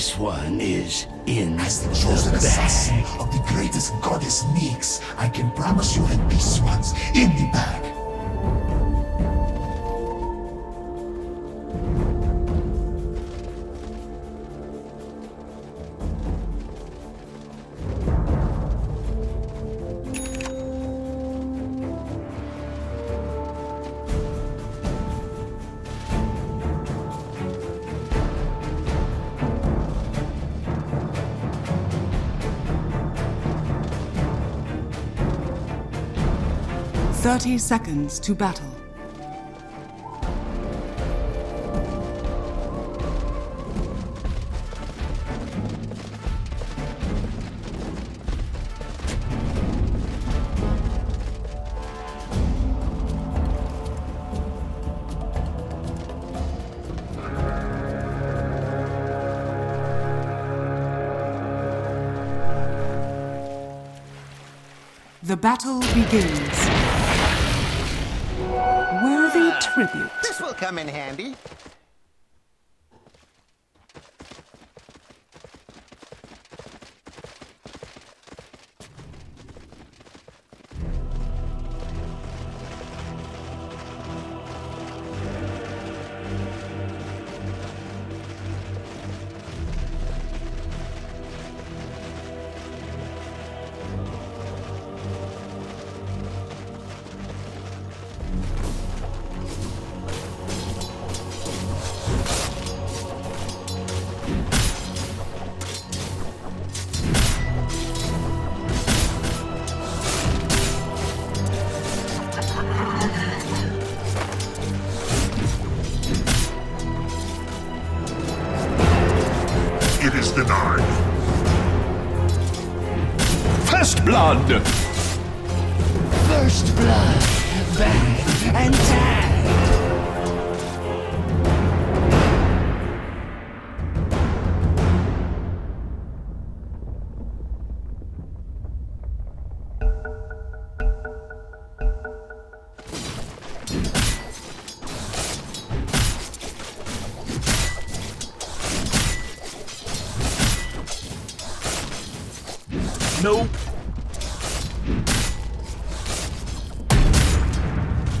This one is in as the chosen assassin of the greatest goddess Nyx, I can promise you that this one's in the bag. Thirty seconds to battle. The battle begins. Tribute. This will come in handy. First blood! First blood, back and tag! Nope!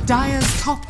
Dire's top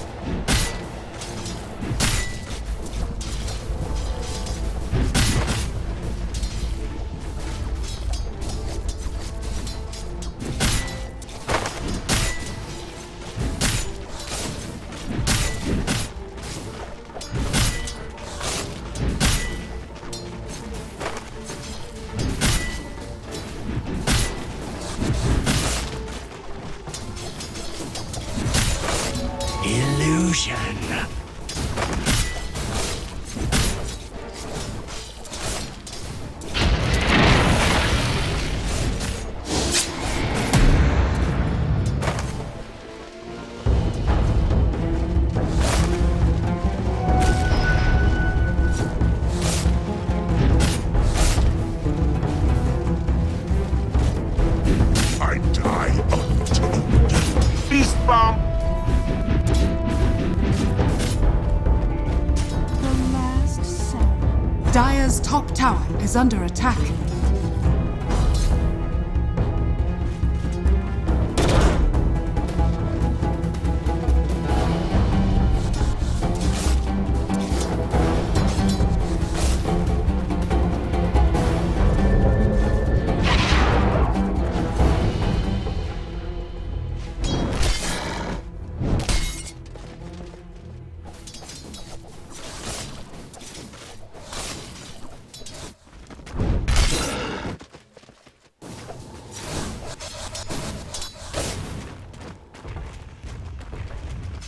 Dire's top tower is under attack.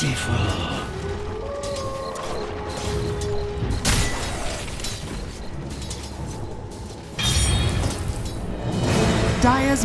beautiful. Dire's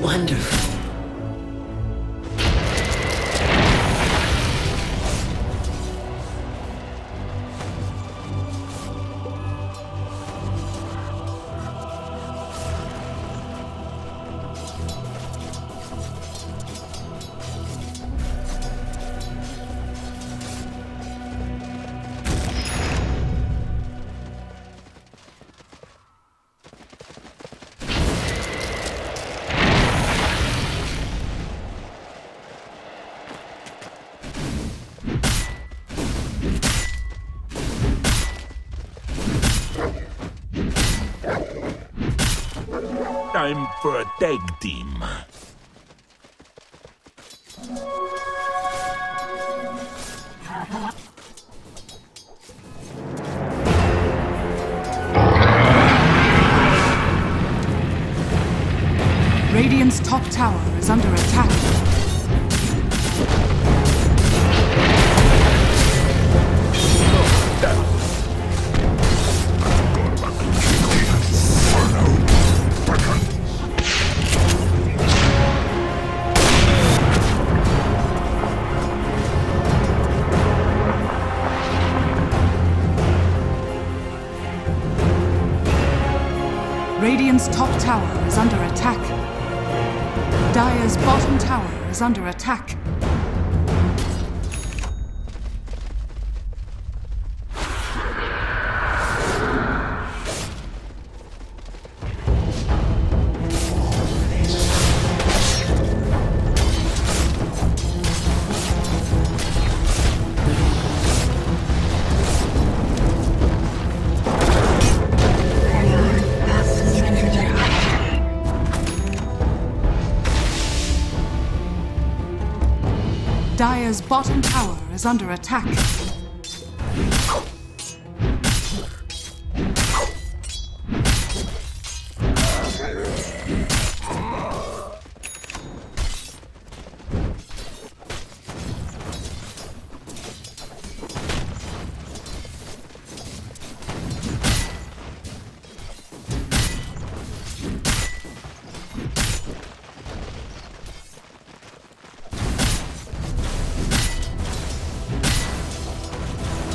Wonderful. Time for a tag team. Radiant's top tower is under attack. Radiant's top tower is under attack. Dire's bottom tower is under attack. Dire's bottom tower is under attack.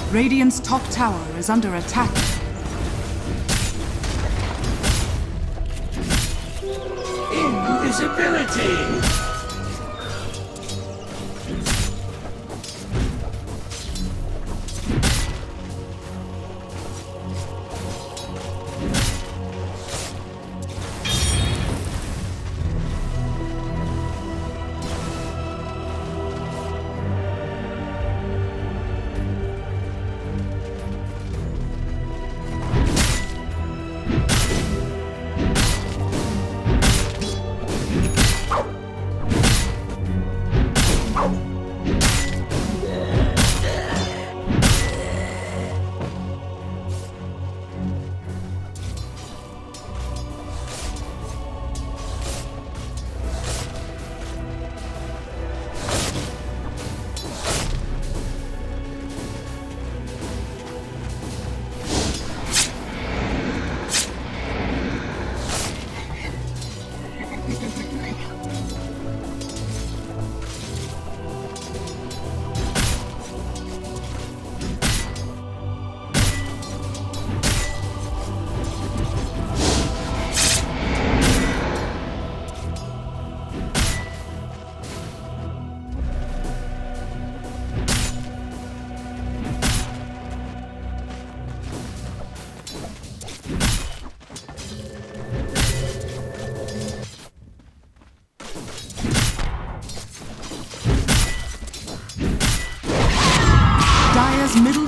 Radiant's top tower is under attack. Invisibility! Middle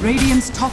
Radiant's top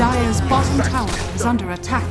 Dire's bottom tower is under attack.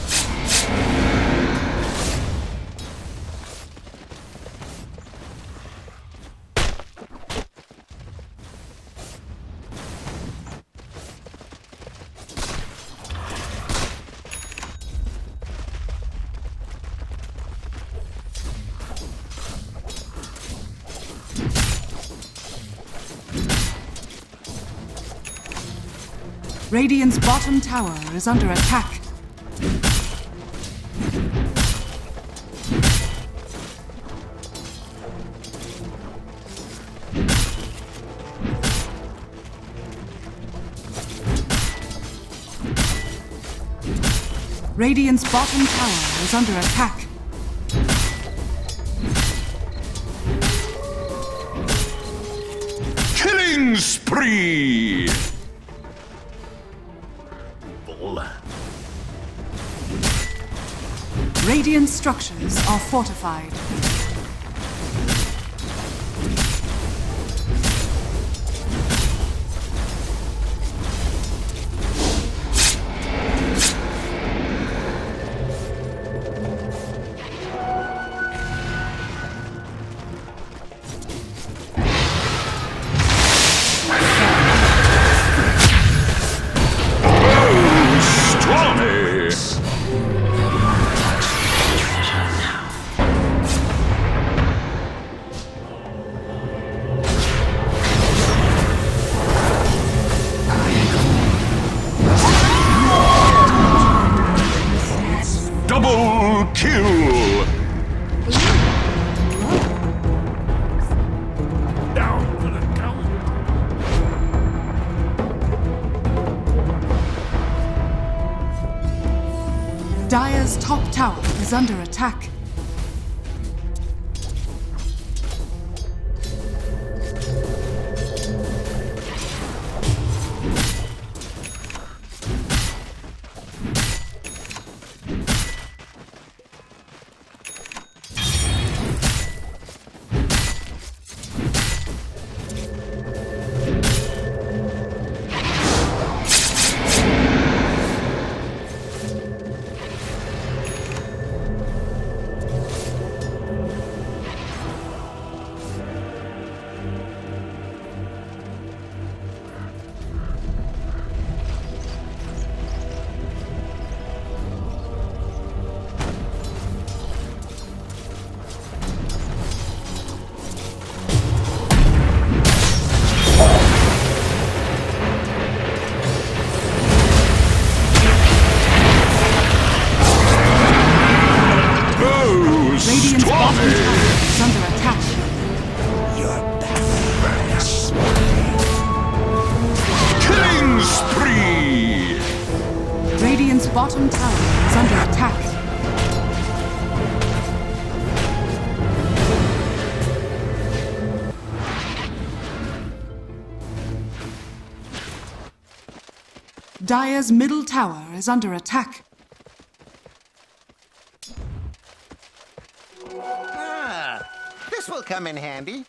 Radiant's bottom tower is under attack. Radiant's bottom tower is under attack. Killing spree! Radiant structures are fortified. Dire's top tower is under attack. Bottom tower is under attack. Dire's middle tower is under attack. Ah, this will come in handy.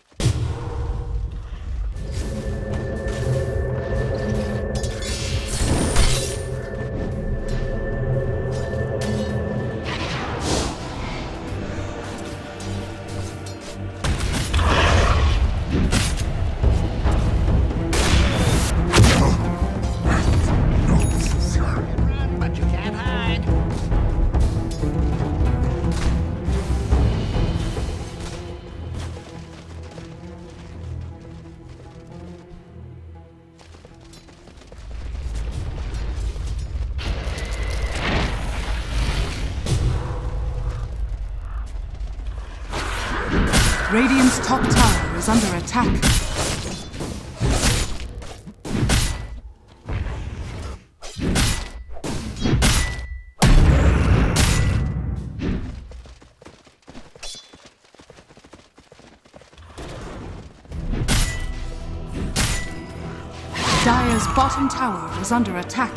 Radiant's top tower is under attack. Dire's bottom tower is under attack.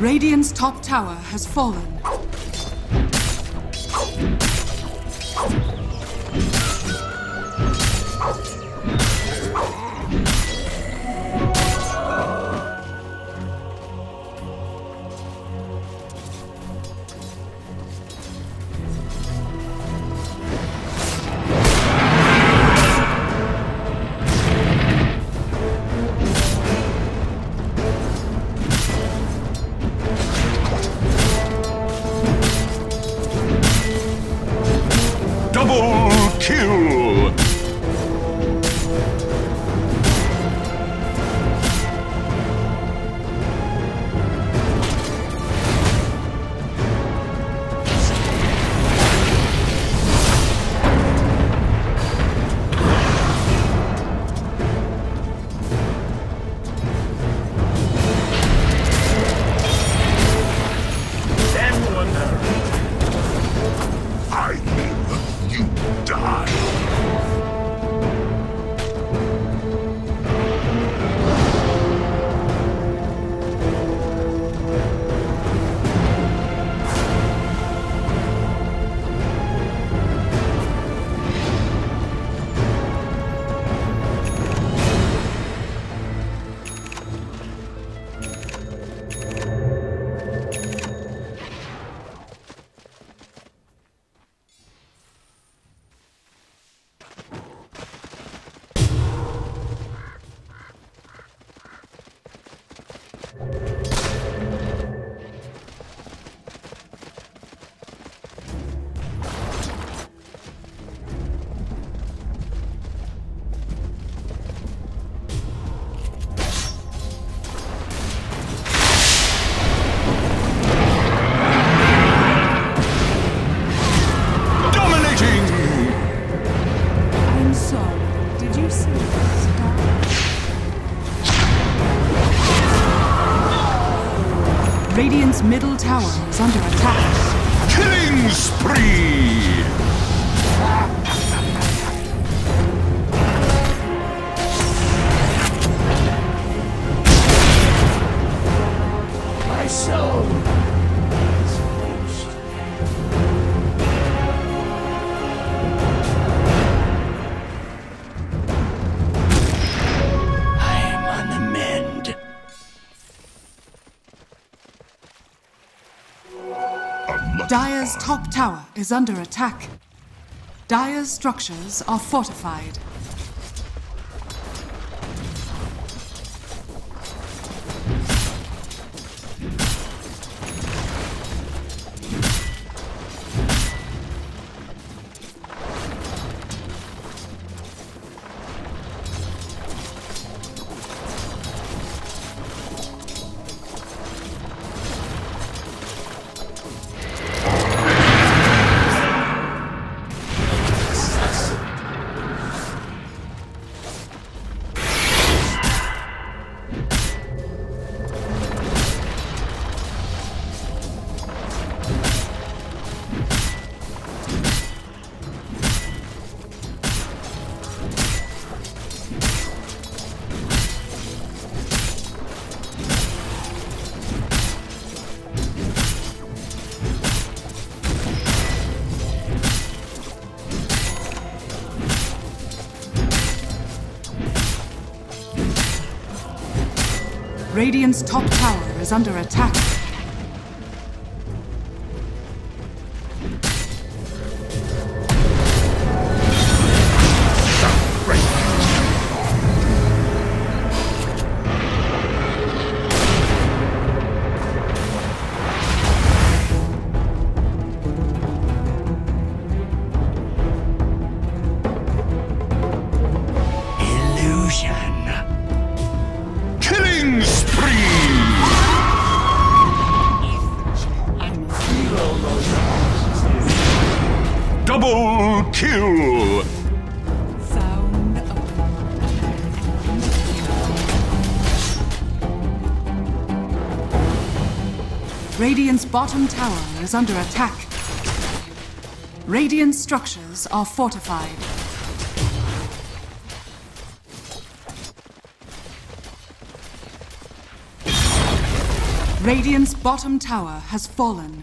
Radiant's top tower has fallen. Double kill! Radiant's middle tower is under attack. Killing spree! My soul is finished. I am on the mend. Dire's top tower is under attack. Dire's structures are fortified. Radiant's top tower is under attack. Double kill! Sound of war. Radiant's bottom tower is under attack. Radiant structures are fortified. Radiant's bottom tower has fallen.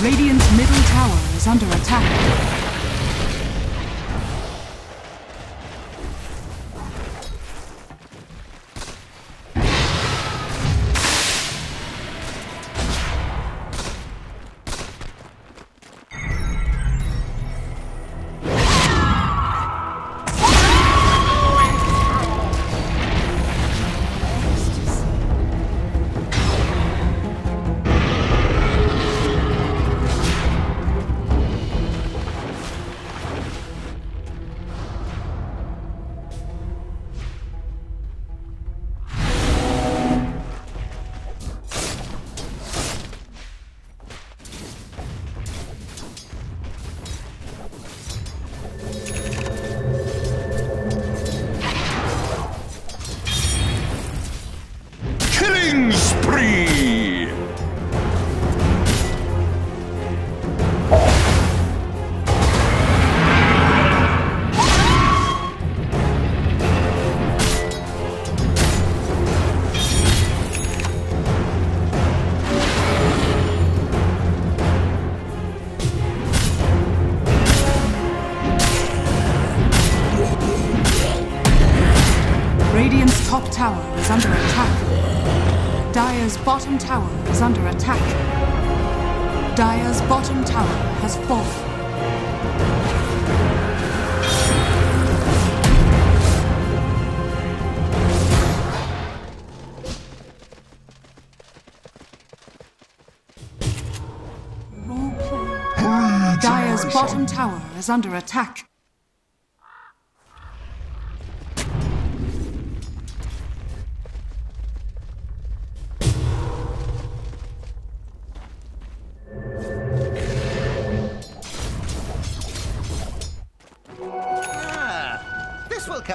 Radiant's middle tower is under attack. Radiant's top tower is under attack. Dire's bottom tower is under attack. Dire's bottom tower has fallen. Dire's bottom tower is under attack.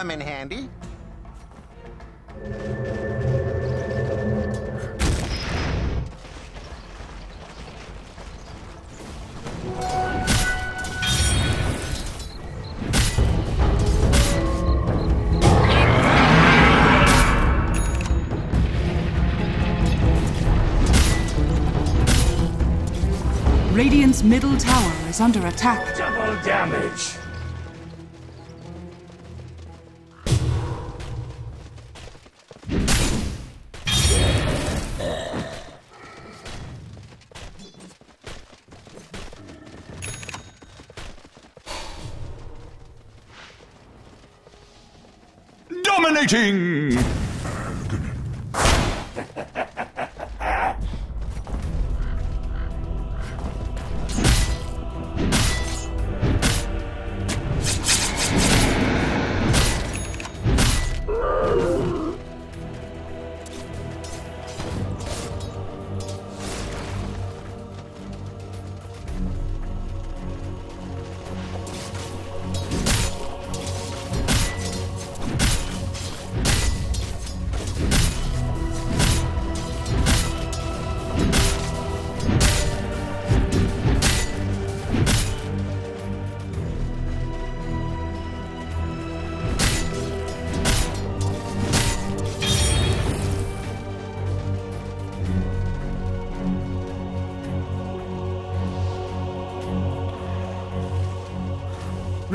come in handy. Radiant's middle tower is under attack. Double damage! Dominating!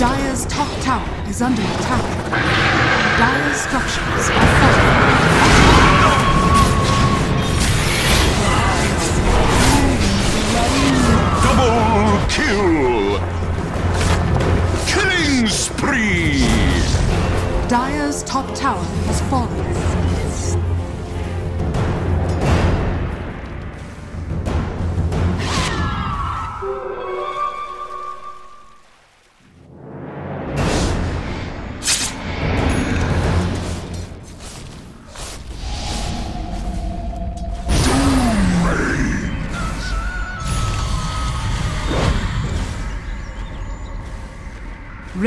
Dire's top tower is under attack. Dire's structures are falling. Double kill! Killing spree! Dire's top tower has fallen.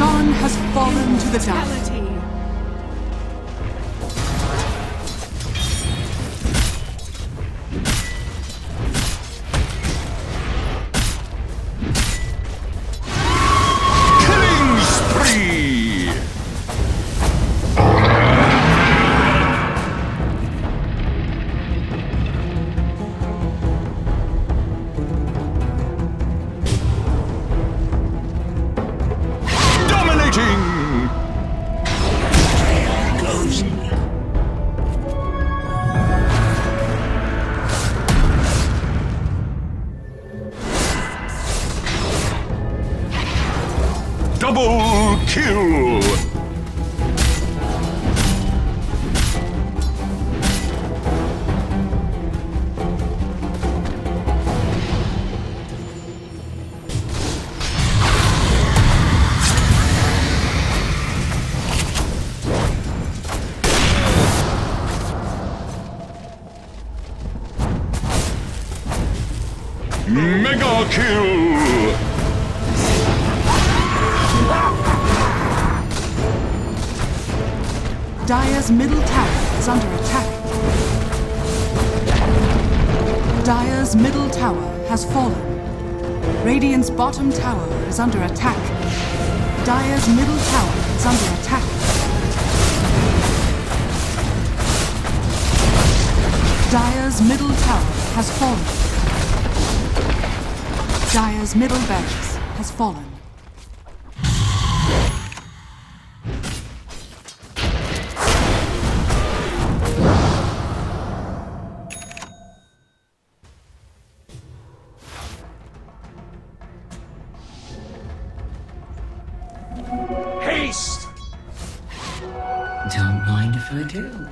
Shan has fallen to the dust. Double kill! Mega kill! Dire's middle tower is under attack. Dire's middle tower has fallen. Radiant's bottom tower is under attack. Dire's middle tower is under attack. Dire's middle tower has fallen. Dire's middle barracks has fallen. Don't mind if I do.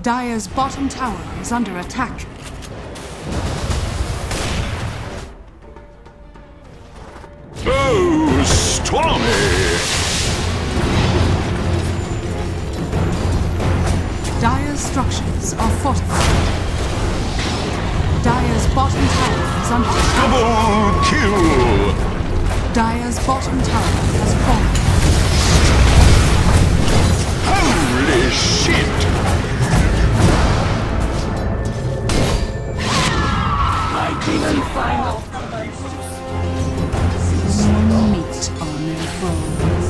Dire's bottom tower is under attack. Oh, stormy! Dire's structures are fortified. Dire's bottom tower is under attack. Double kill! Dire's bottom tower has fallen. Holy shit! My demon fire. No meat on their bones.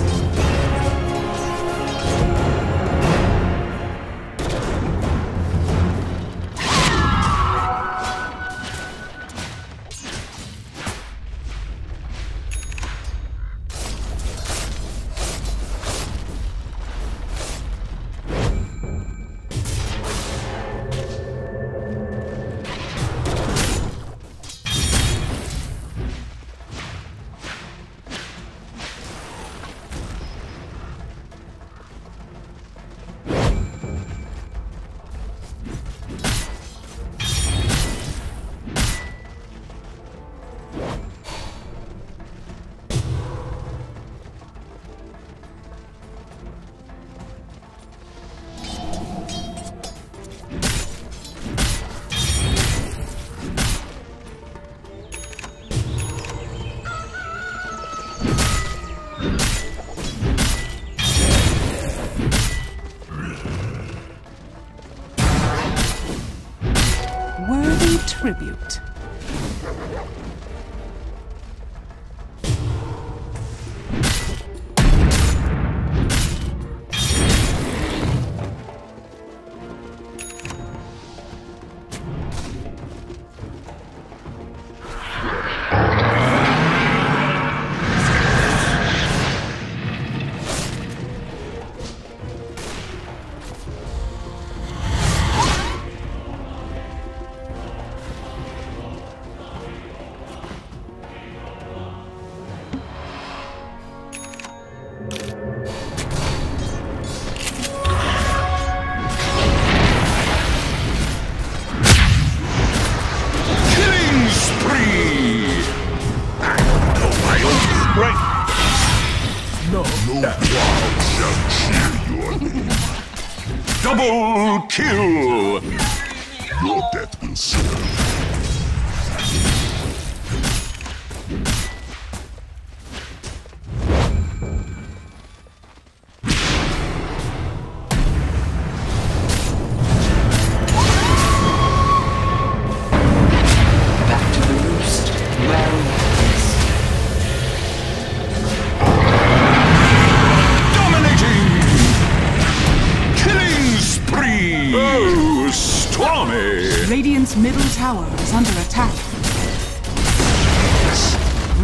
Tribute. Double kill! Your death will serve. Back to the roost. Radiant's middle tower is under attack.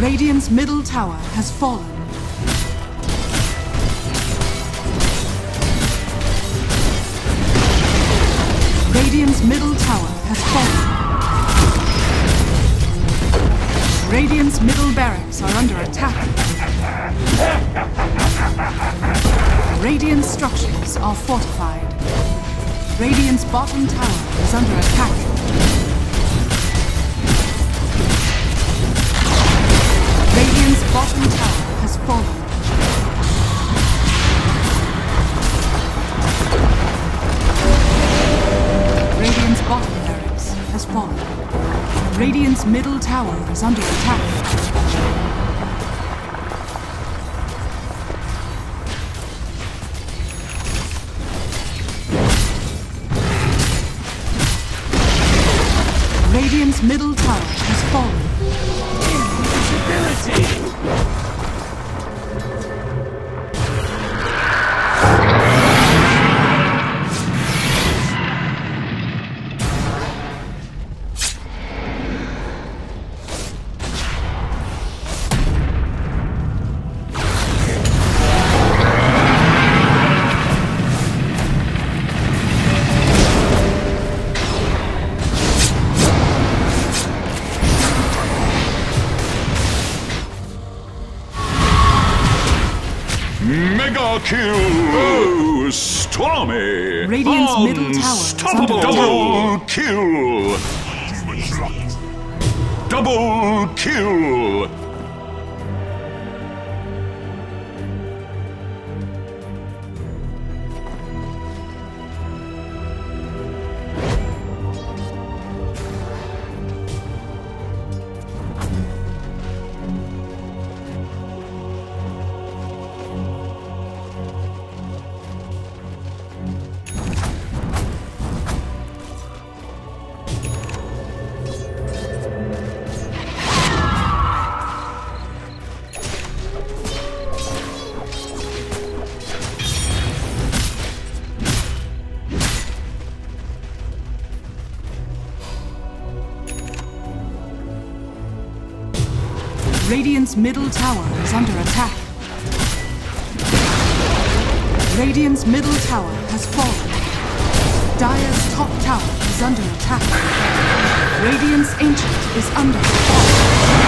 Radiant's middle tower has fallen. Radiant's middle tower has fallen. Radiant's middle barracks are under attack. Radiant's structures are fortified. Radiant's bottom tower is under attack. Radiant's bottom tower has fallen. Radiant's bottom barracks has fallen. Radiant's middle tower is under attack. Radiant's middle tower has fallen. Invisibility! Mega kill! Stormy! Radiant's middle tower. Double kill! Double kill! Radiant's middle tower is under attack. Radiant's middle tower has fallen. Dire's top tower is under attack. Radiant's ancient is under attack.